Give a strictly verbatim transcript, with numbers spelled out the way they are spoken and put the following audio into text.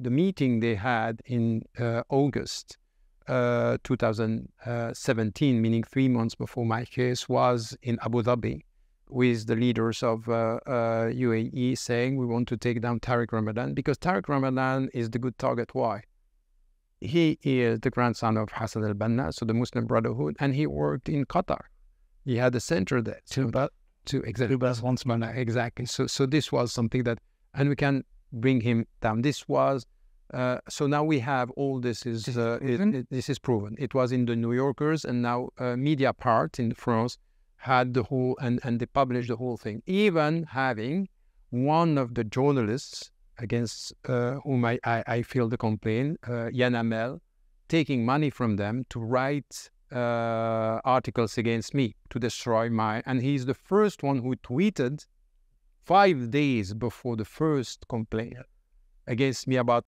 the meeting they had in uh, August uh, two thousand seventeen, meaning three months before my case, was in Abu Dhabi with the leaders of uh, uh, U A E saying, we want to take down Tariq Ramadan because Tariq Ramadan is the good target. Why? He is the grandson of Hassan al-Banna, so the Muslim Brotherhood, and he worked in Qatar. He had a center there. So that, to exactly. Exactly. So, so this was something that, and we can bring him down. This was, uh, so now we have all this is, uh, it, it, this is proven. It was in the New Yorkers, and now uh, Media Part in France had the whole, and, and they published the whole thing. Even having one of the journalists against uh, whom I, I, I filed the complaint, uh, Yann Hamel, taking money from them to write Uh, articles against me to destroy my, and he's the first one who tweeted five days before the first complaint against me about